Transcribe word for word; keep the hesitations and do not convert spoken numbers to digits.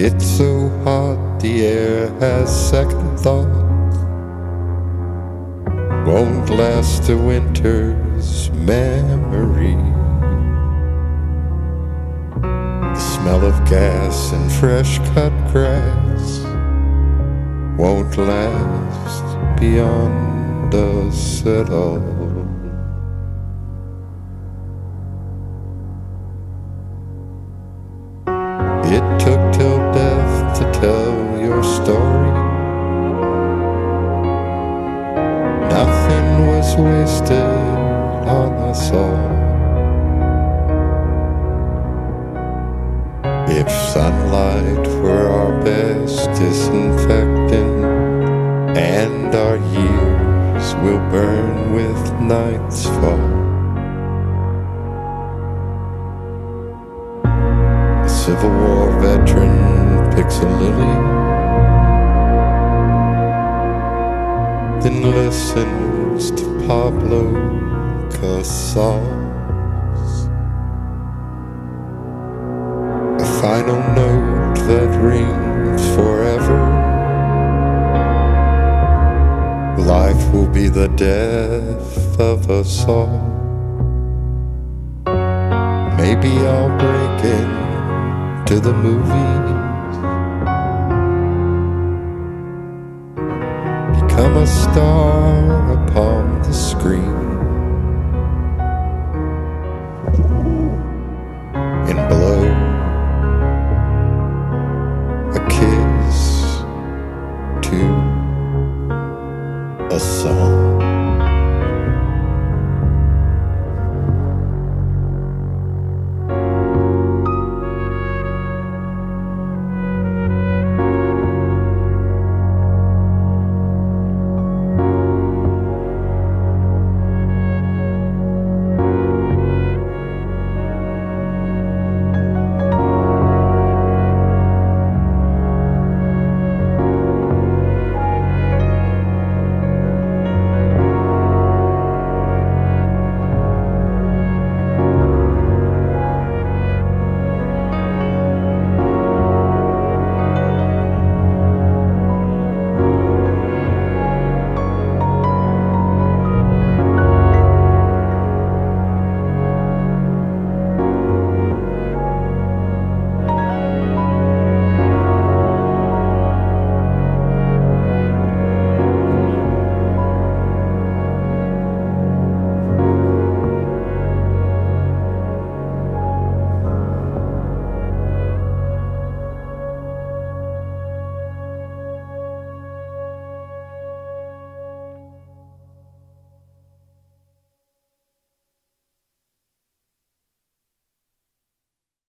It's so hot, the air has second thought. Won't last a winter's memory. The smell of gas and fresh cut grass won't last beyond us at all. It took till death to tell your story. Nothing was wasted on us all. If sunlight were our best disinfectant, and our years will burn with night's fall. Civil War veteran picks a lily, then listens to Pablo Casals. A final note that rings forever. Life will be the death of us all. Maybe I'll break in to the movies, become a star upon the screen.